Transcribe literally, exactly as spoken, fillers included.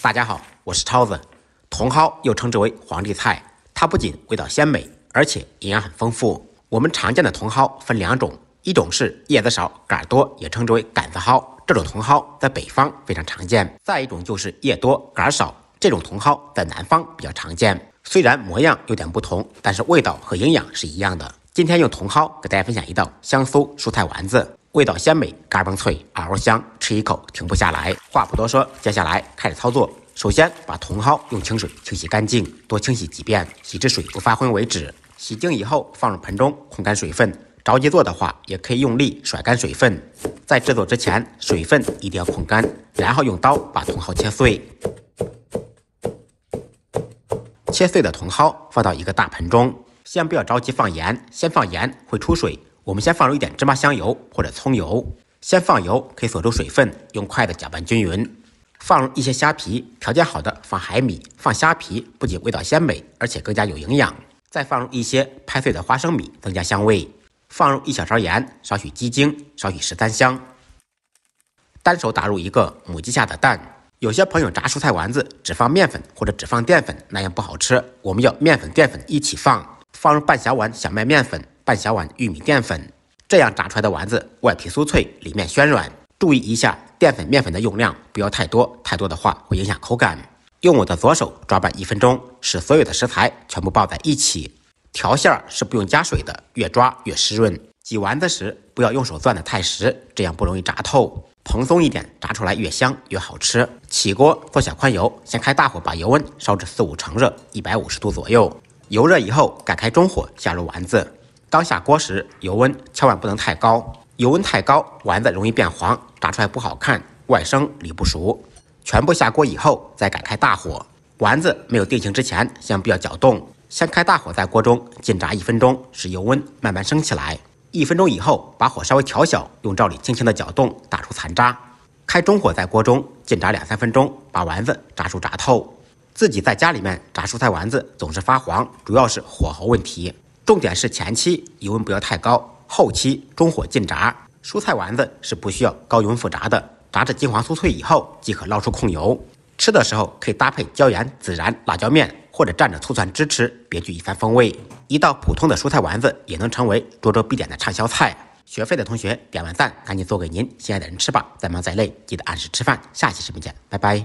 大家好，我是超子。茼蒿又称之为皇帝菜，它不仅味道鲜美，而且营养很丰富。我们常见的茼蒿分两种，一种是叶子少、杆多，也称之为杆子蒿，这种茼蒿在北方非常常见；再一种就是叶多、杆少，这种茼蒿在南方比较常见。虽然模样有点不同，但是味道和营养是一样的。今天用茼蒿给大家分享一道香酥蔬菜丸子，味道鲜美，嘎嘣脆，嗷香，吃一口停不下来。话不多说，接下来开始操作。首先把茼蒿用清水清洗干净，多清洗几遍，洗至水不发昏为止。洗净以后放入盆中控干水分，着急做的话也可以用力甩干水分。在制作之前，水分一定要控干，然后用刀把茼蒿切碎。切碎的茼蒿放到一个大盆中，先不要着急放盐，先放盐会出水。我们先放入一点芝麻香油或者葱油，先放油可以锁住水分，用筷子搅拌均匀。放入一些虾皮，条件好的放海米，放虾皮不仅味道鲜美，而且更加有营养。再放入一些拍碎的花生米，增加香味。放入一小勺盐，少许鸡精，少许十三香。单手打入一个母鸡下的蛋。有些朋友炸蔬菜丸子只放面粉或者只放淀粉，那样不好吃，我们要面粉淀粉一起放。放入半小碗小麦面粉，半小碗玉米淀粉，这样炸出来的丸子外皮酥脆，里面暄软。注意一下淀粉面粉的用量，不要太多，太多的话会影响口感。用我的左手抓拌一分钟，使所有的食材全部抱在一起。调馅儿是不用加水的，越抓越湿润。挤丸子时不要用手攥得太实，这样不容易炸透，蓬松一点，炸出来越香越好吃。起锅做小宽油，先开大火把油温烧至四五成热，一百五十度左右。油热以后改开中火，下入丸子。刚下锅时油温千万不能太高，油温太高丸子容易变黄，炸出来不好看，外生里不熟。全部下锅以后再改开大火，丸子没有定型之前先不要搅动，先开大火在锅中浸炸一分钟，使油温慢慢升起来。一分钟以后把火稍微调小，用笊篱轻轻的搅动，打出残渣。开中火在锅中浸炸两三分钟，把丸子炸出炸透。自己在家里面炸蔬菜丸子总是发黄，主要是火候问题，重点是前期油温不要太高，后期中火浸炸。蔬菜丸子是不需要高油温复炸的，炸至金黄酥脆以后即可捞出控油。吃的时候可以搭配椒盐、孜然、辣椒面，或者蘸着醋蒜汁吃，别具一番风味。一道普通的蔬菜丸子也能成为桌桌必点的畅销菜。学费的同学点完赞赶紧做给您心爱的人吃吧。再忙再累记得按时吃饭，下期视频见，拜拜。